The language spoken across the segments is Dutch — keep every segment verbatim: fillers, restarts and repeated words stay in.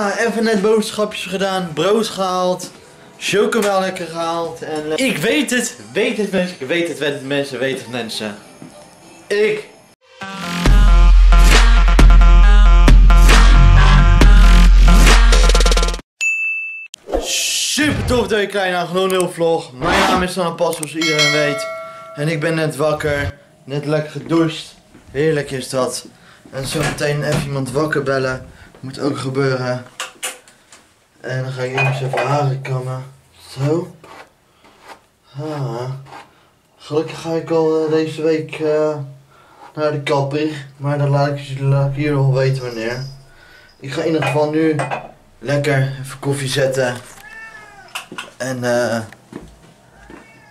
Nou, even net boodschapjes gedaan, brood gehaald, chocomel lekker gehaald en... Le ik weet het, weet het mensen, ik weet het mensen, weet het mensen. Ik... Super tof dat je kijkt naar een nieuwe vlog. Mijn naam is Sanne Pas, zoals iedereen weet. En ik ben net wakker, net lekker gedoucht. Heerlijk is dat. En zo meteen even iemand wakker bellen. Moet ook gebeuren. En dan ga ik eerst even haren kammen. Zo. Ah. Gelukkig ga ik al uh, deze week uh, naar de kapper. Maar dan laat ik jullie al weten wanneer. Ik ga in ieder geval nu lekker even koffie zetten. En eh. Uh,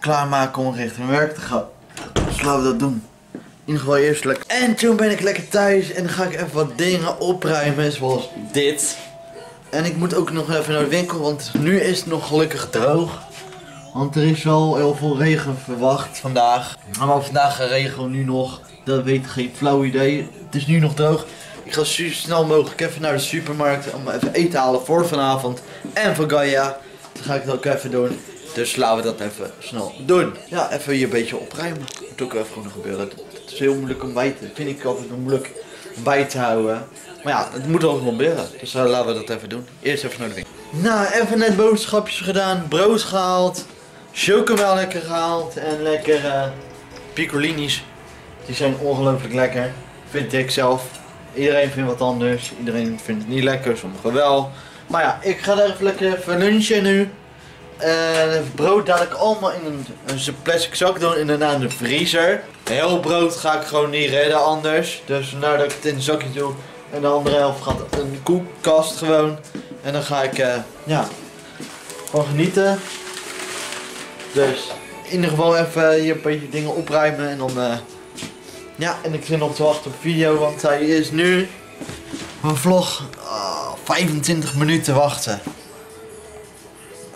klaarmaken om richting werk te gaan. Dus laten we dat doen. In ieder geval eerst lekker. En toen ben ik lekker thuis en dan ga ik even wat dingen opruimen zoals dit. En ik moet ook nog even naar de winkel, want nu is het nog gelukkig droog. Want er is wel heel veel regen verwacht vandaag. Maar vandaag gaat regen nu nog, dat weet ik geen flauw idee. Het is nu nog droog. Ik ga zo snel mogelijk even naar de supermarkt om even eten te halen voor vanavond. En voor Gaia. Dan ga ik dat ook even doen. Dus laten we dat even snel doen. Ja, even hier een beetje opruimen. Dat moet ook even gewoon gebeuren. Het is heel moeilijk om bij te, dat vind ik altijd moeilijk bij te houden. Maar ja, het moet wel gebeuren. Dus uh, laten we dat even doen. Eerst even naar de winkel. Nou, even net boodschapjes gedaan. Brood gehaald. Chocomel lekker gehaald. En lekker uh, piccolini's. Die zijn ongelooflijk lekker. Vind ik zelf. Iedereen vindt wat anders. Iedereen vindt het niet lekker. Sommigen wel. Maar ja, ik ga daar even lekker even lunchen nu. En het brood dadelijk allemaal in een, een plastic zak doen en daarna in de vriezer. Heel brood ga ik gewoon niet redden anders. Dus vandaar dat ik het in een zakje doe. En de andere helft gaat in de koelkast gewoon. En dan ga ik, uh, ja, gewoon genieten. Dus in ieder geval even hier een beetje dingen opruimen. En dan, uh, ja, en ik zit nog te wachten op video. Want hij is nu mijn vlog oh, vijfentwintig minuten wachten.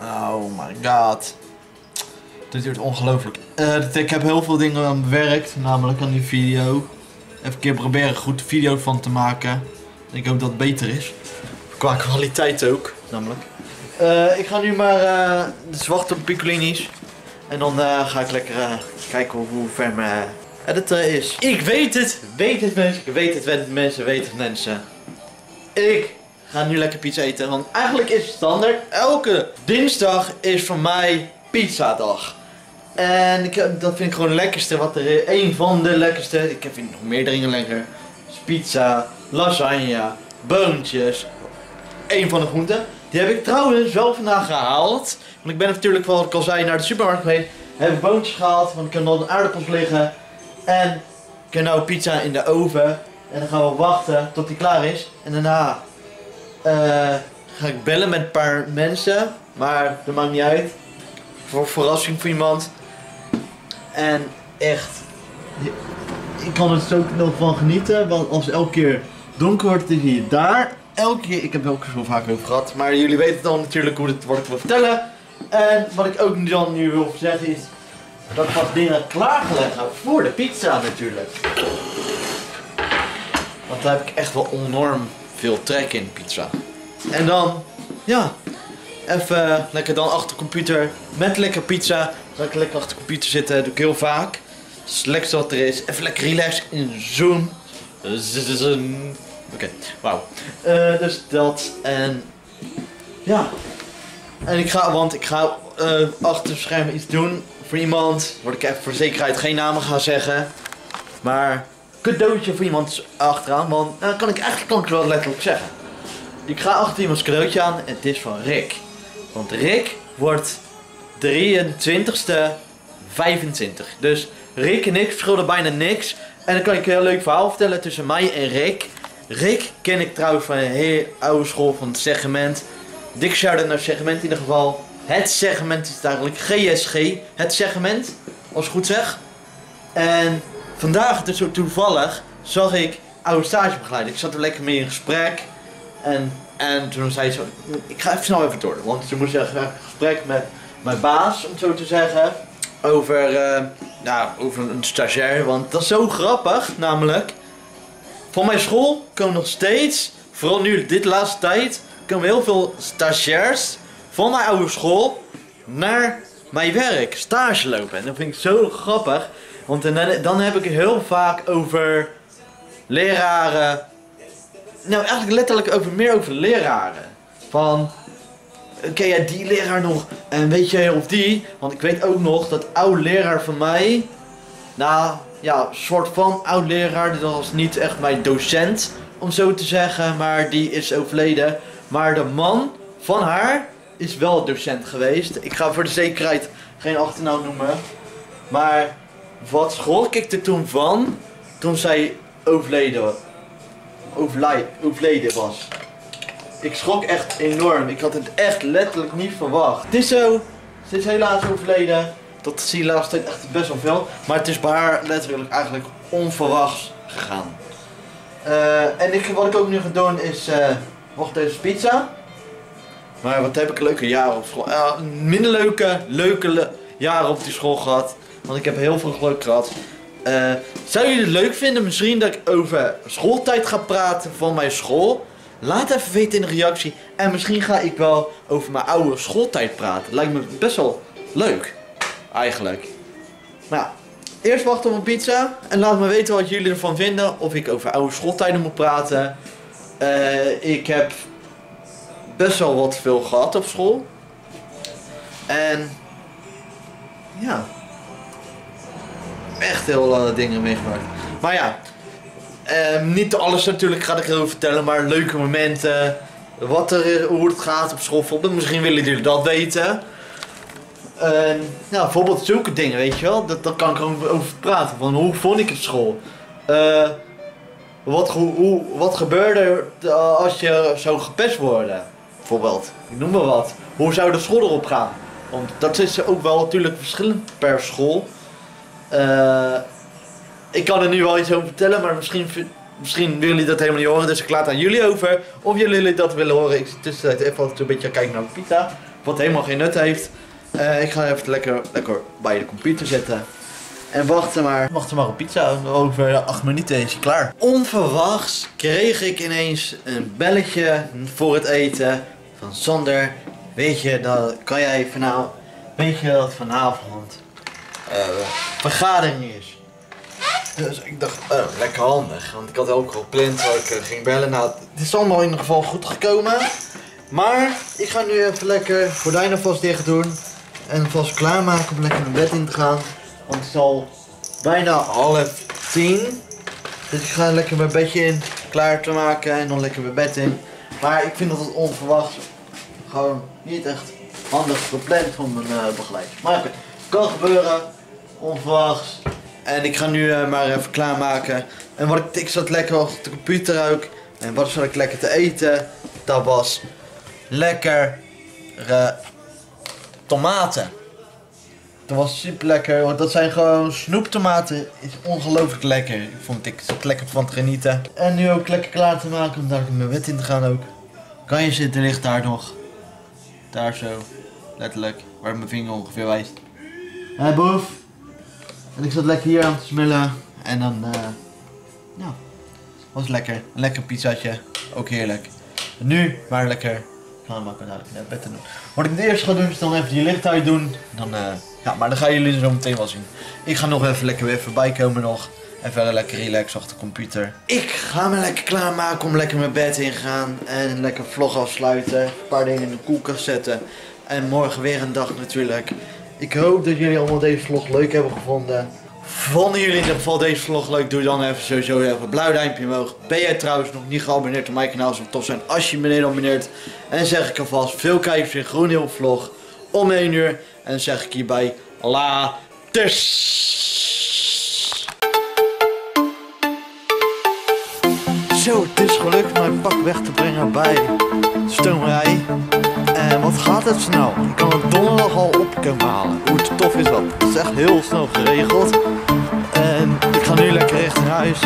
Oh my god. Dit duurt ongelooflijk. Uh, ik heb heel veel dingen aan bewerkt, namelijk aan die video. Even een keer proberen een goed video van te maken. Ik hoop dat het beter is. Qua kwaliteit ook, namelijk. Uh, ik ga nu maar uh, dus wachten op piccolini's. En dan uh, ga ik lekker uh, kijken hoe ver mijn editor is. Ik weet het, weet het mensen, ik weet het, weet het mensen, weet het mensen. Ik... Ik ga nu lekker pizza eten, want eigenlijk is het standaard. Elke dinsdag is voor mij pizzadag. En ik, dat vind ik gewoon het lekkerste, wat er is. Een van de lekkerste. Ik vind nog meer dingen lekker. Dus pizza, lasagne, boontjes. Een van de groenten. Die heb ik trouwens wel vandaag gehaald. Want ik ben natuurlijk, wat ik al zei, naar de supermarkt geweest. Heb ik boontjes gehaald, want ik kan dan aardappels liggen. En ik kan nou pizza in de oven. En dan gaan we wachten tot die klaar is. En daarna... Uh, ga ik bellen met een paar mensen, maar dat maakt niet uit. Voor verrassing voor iemand. En echt, ik kan er ook nog van genieten, want als elke keer donker wordt, dan zie je daar. Elke keer, ik heb elke keer zo vaak over gehad, maar jullie weten dan natuurlijk hoe dit wordt wil vertellen. En wat ik ook dan nu wil zeggen is, dat ik wat dingen klaargelegd heb voor de pizza natuurlijk. Want daar heb ik echt wel enorm veel trek in pizza. En dan, ja, even uh, lekker dan achter de computer met lekker pizza. Dan ik lekker achter de computer zitten, doe ik heel vaak. Het is lekker wat er is. Even lekker relaxed in zoom. Oké, wauw. Uh, dus dat en ja. En ik ga, want ik ga uh, achter het scherm iets doen voor iemand. Word ik even voor zekerheid geen namen gaan zeggen. Maar... cadeautje voor iemand achteraan, want dat uh, kan ik eigenlijk kan ik wel letterlijk zeggen. Ik ga achter iemands cadeautje aan en het is van Rick. Want Rick wordt drieëntwintigste vijfentwintig. Dus Rick en ik verschillen bijna niks. En dan kan ik een heel leuk verhaal vertellen tussen mij en Rick. Rick ken ik trouwens van een hele oude school van het segment. Dik shout-out naar het segment in ieder geval. Het segment is het eigenlijk G S G. Het segment, als ik goed zeg. En... vandaag, dus zo toevallig, zag ik oude stagebegeleider. Ik zat er lekker mee in gesprek. En, en toen zei ze, ik ga even snel even door. Want toen moest ik een gesprek met mijn baas, om het zo te zeggen. Over, uh, nou, over een stagiair. Want dat is zo grappig, namelijk. Van mijn school komen nog steeds, vooral nu dit laatste tijd, komen heel veel stagiairs van mijn oude school naar mijn werk stage lopen. En dat vind ik zo grappig, want dan heb ik het heel vaak over leraren. Nou, eigenlijk letterlijk over, meer over leraren. Van, ken jij die leraar nog? En weet jij of die? Want ik weet ook nog dat oude leraar van mij, nou ja, soort van oud leraar, dat was niet echt mijn docent, om zo te zeggen, maar die is overleden. Maar de man van haar is wel docent geweest. Ik ga voor de zekerheid geen achternaam noemen. Maar wat schrok ik er toen van, toen zij overleden, overlij, overleden was. Ik schrok echt enorm. Ik had het echt letterlijk niet verwacht. Het is zo, ze is helaas overleden. Dat zie je de laatste tijd echt best wel veel. Maar het is bij haar letterlijk eigenlijk onverwachts gegaan. Uh, en ik, wat ik ook nu ga doen is, uh, wacht even pizza. Maar wat heb ik een leuke jaren op school. Uh, minder leuke, leuke le jaren op die school gehad. Want ik heb heel veel geluk gehad. Uh, zou jullie het leuk vinden misschien dat ik over schooltijd ga praten van mijn school? Laat even weten in de reactie. En misschien ga ik wel over mijn oude schooltijd praten. Lijkt me best wel leuk. Eigenlijk. Nou, eerst wachten op een pizza. En laat me weten wat jullie ervan vinden. Of ik over oude schooltijden moet praten. Uh, ik heb best wel wat veel gehad op school. En ja. Echt heel lange dingen meegemaakt. Maar ja. Uh, niet alles natuurlijk ga ik erover vertellen. Maar leuke momenten. Wat er, hoe het gaat op school. Misschien willen jullie dat weten. Uh, nou, bijvoorbeeld zulke dingen, weet je wel, dat, dat kan ik over, over praten, van hoe vond ik het school? Uh, wat, hoe, hoe, wat gebeurde er als je zou gepest worden? Bijvoorbeeld, ik noem maar wat. Hoe zou de school erop gaan? Want dat is ook wel natuurlijk verschillend per school. Uh, ik kan er nu wel iets over vertellen, maar misschien, misschien willen jullie dat helemaal niet horen, dus ik laat aan jullie over. Of jullie dat willen horen, ik zit tussentijd even een beetje kijken naar mijn pizza, wat helemaal geen nut heeft. Uh, ik ga even lekker, lekker bij de computer zetten. En wachten maar. Wachten maar op pizza. Over acht minuten is hij klaar. Onverwachts kreeg ik ineens een belletje voor het eten. Van Sander. Weet je dat, kan jij vanavond, weet je dat vanavond uh, vergadering is? Dus ik dacht, oh, lekker handig. Want ik had ook al gepland waar ik uh, ging bellen. Nou, het is allemaal in ieder geval goed gekomen. Maar ik ga nu even lekker gordijnen vast dicht doen. En vast klaarmaken om lekker mijn bed in te gaan. Want het is al bijna half tien. Dus ik ga lekker mijn bedje in klaar te maken en dan lekker mijn bed in. Maar ik vind dat het onverwachts gewoon niet echt handig gepland van mijn uh, begeleid. Maar oké, kan gebeuren. Onverwachts. En ik ga nu uh, maar even klaarmaken. En wat ik, ik zat lekker achter de computer ook. En wat zat ik lekker te eten? Dat was lekker. Uh, Tomaten. Dat was super lekker, want dat zijn gewoon snoeptomaten. Is ongelooflijk lekker. Ik vond ik het lekker van te genieten. En nu ook lekker klaar te maken om daar mijn bed in te gaan ook. Kan je zitten, ligt daar nog. Daar zo. Letterlijk. Waar mijn vinger ongeveer wijst. Hé hey, boef. En ik zat lekker hier aan te smullen. En dan, uh, nou, was lekker. Een lekker pizzaatje. Ook heerlijk. En nu, maar lekker. Gaan we maar naar het bed doen. Wat ik het eerst ga doen is dan even die licht uit doen. Dan, uh, ja, maar dan gaan jullie zo meteen wel zien. Ik ga nog even lekker weer voorbij komen nog. En verder lekker relax achter de computer. Ik ga me lekker klaarmaken om lekker mijn bed in te gaan. En lekker vlog afsluiten. Een paar dingen in de koelkast zetten. En morgen weer een dag natuurlijk. Ik hoop dat jullie allemaal deze vlog leuk hebben gevonden. Vonden jullie in ieder geval deze vlog leuk? Doe dan even sowieso even een blauw duimpje omhoog. Ben jij trouwens nog niet geabonneerd op mijn kanaal? Zou het tof zijn als je beneden abonneert. En zeg ik alvast veel kijkers in GroenHeel Vlog om één uur. En dan zeg ik hierbij laters. Zo, het is gelukt mijn pak weg te brengen bij Stomerij. En wat gaat het snel? Ik kan het donderdag al op kunnen halen. Hoe tof is dat? Het is echt heel snel geregeld. En ik ga nu lekker richting huis.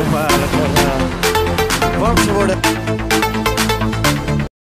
Om maar uh, warm te worden.